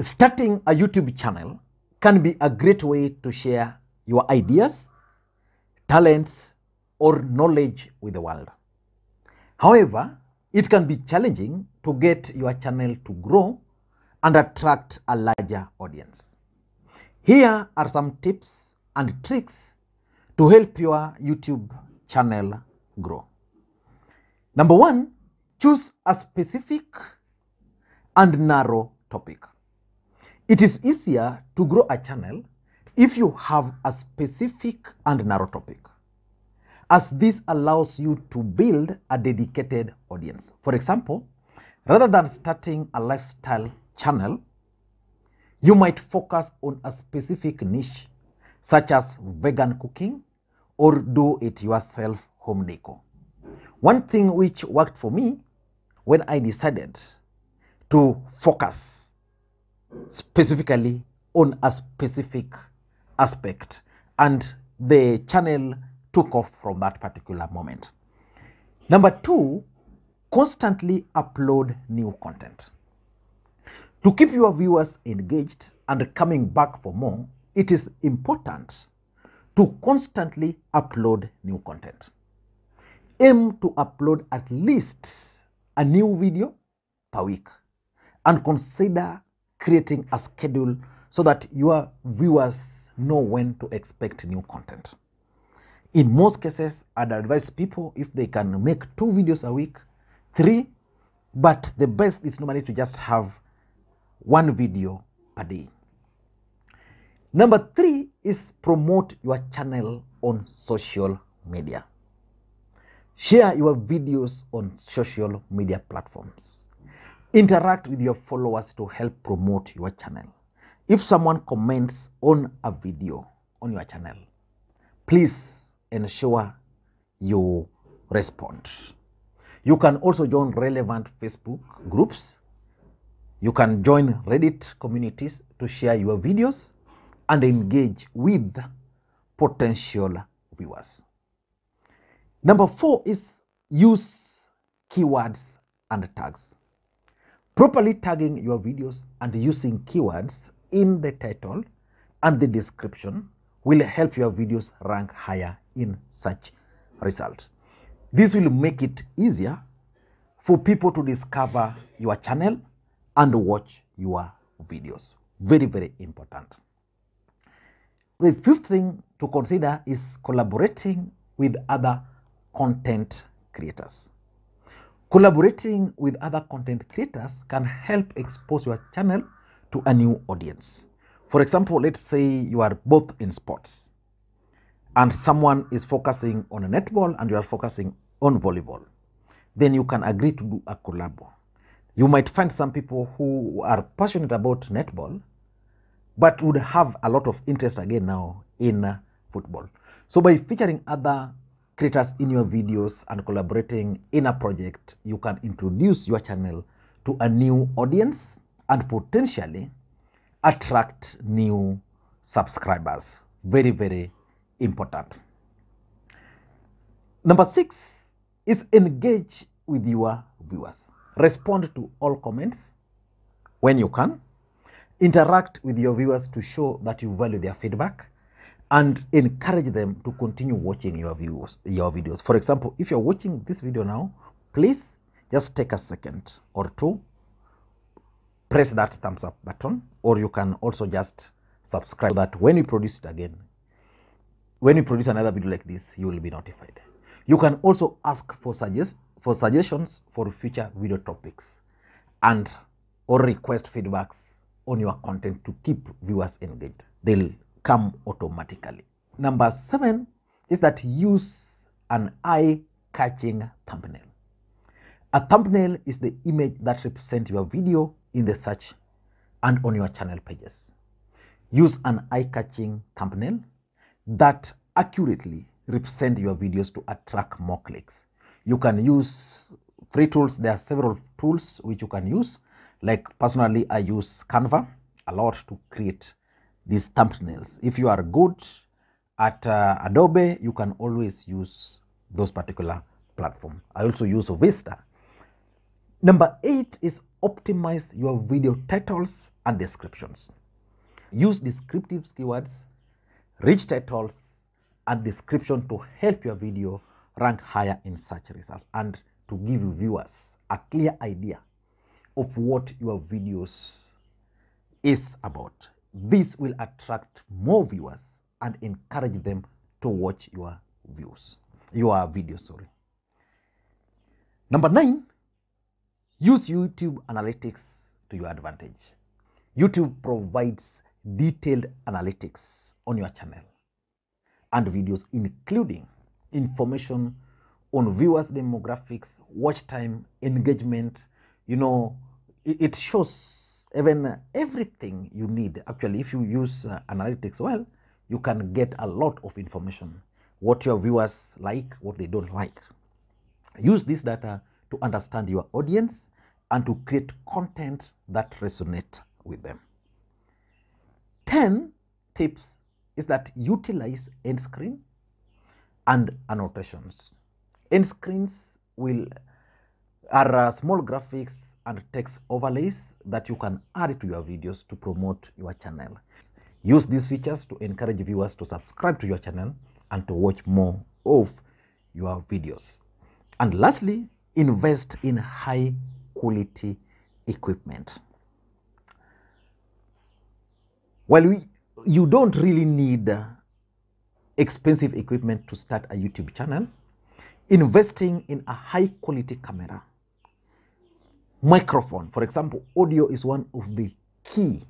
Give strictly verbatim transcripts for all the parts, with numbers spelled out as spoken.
Starting a YouTube channel can be a great way to share your ideas, talents, or knowledge with the world. However, it can be challenging to get your channel to grow and attract a larger audience. Here are some tips and tricks to help your YouTube channel grow. Number one, choose a specific and narrow topic. It is easier to grow a channel if you have a specific and narrow topic, as this allows you to build a dedicated audience. For example, rather than starting a lifestyle channel, you might focus on a specific niche such as vegan cooking or do-it-yourself home decor. One thing which worked for me when I decided to focus specifically on a specific aspect, and the channel took off from that particular moment. Number two, constantly upload new content. To keep your viewers engaged and coming back for more, it is important to constantly upload new content. Aim to upload at least a new video per week, and consider creating a schedule so that your viewers know when to expect new content. In most cases, I'd advise people, if they can make two videos a week, three, but the best is normally to just have one video per day. Number three is promote your channel on social media. Share your videos on social media platforms. Interact with your followers to help promote your channel. If someone comments on a video on your channel, please ensure you respond. You can also join relevant Facebook groups. You can join Reddit communities to share your videos and engage with potential viewers. Number four is use keywords and tags. Properly tagging your videos and using keywords in the title and the description will help your videos rank higher in search results. This will make it easier for people to discover your channel and watch your videos. Very, very important. The fifth thing to consider is collaborating with other content creators. Collaborating with other content creators can help expose your channel to a new audience. For example, let's say you are both in sports and someone is focusing on netball and you are focusing on volleyball. Then you can agree to do a collab. You might find some people who are passionate about netball but would have a lot of interest again now in football. So by featuring other creators in your videos and collaborating in a project, you can introduce your channel to a new audience and potentially attract new subscribers. Very, very important. Number six is engage with your viewers. Respond to all comments when you can. Interact with your viewers to show that you value their feedback, and encourage them to continue watching your views, your videos. For example, if you're watching this video now, please just take a second or two, press that thumbs up button, or you can also just subscribe so that when we produce it again, when we produce another video like this, you will be notified. You can also ask for, suggest, for suggestions for future video topics and or request feedbacks on your content to keep viewers engaged. They'll come automatically. Number seven is that use an eye-catching thumbnail. A thumbnail is the image that represents your video in the search and on your channel pages. Use an eye-catching thumbnail that accurately represents your videos to attract more clicks. You can use free tools. There are several tools which you can use. Like personally, I use Canva a lot to create these thumbnails. If you are good at uh, Adobe, you can always use those particular platform. I also use Vista. Number eight is optimize your video titles and descriptions. Use descriptive keywords, rich titles, and description to help your video rank higher in search results and to give viewers a clear idea of what your videos is about. This will attract more viewers and encourage them to watch your views, your videos, sorry. Number nine, use YouTube analytics to your advantage. YouTube provides detailed analytics on your channel and videos, including information on viewers' demographics, watch time, engagement. You know, it, it shows even everything you need. Actually, if you use uh, analytics well, you can get a lot of information, what your viewers like, what they don't like. Use this data to understand your audience and to create content that resonates with them. ten tips is that utilize end screen and annotations. End screens will are uh, small graphics and text overlays that you can add to your videos to promote your channel. Use these features to encourage viewers to subscribe to your channel and to watch more of your videos. And lastly, invest in high quality equipment. Well, we, you don't really need uh, expensive equipment to start a YouTube channel. Investing in a high quality camera, microphone, for example, audio is one of the key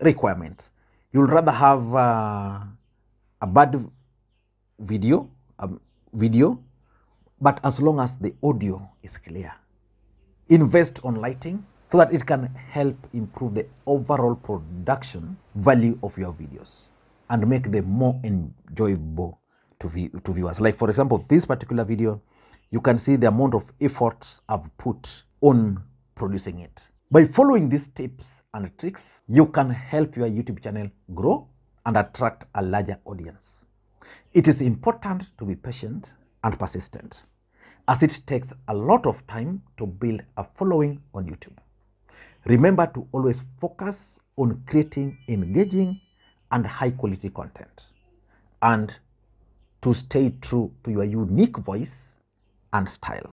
requirements. You'll rather have uh, a bad video, um, video, but as long as the audio is clear. Invest on lighting so that it can help improve the overall production value of your videos and make them more enjoyable to, view, to viewers. Like, for example, this particular video, you can see the amount of efforts I've put on producing it. By following these tips and tricks, you can help your YouTube channel grow and attract a larger audience. It is important to be patient and persistent, as it takes a lot of time to build a following on YouTube. Remember to always focus on creating engaging and high quality content, and to stay true to your unique voice and style.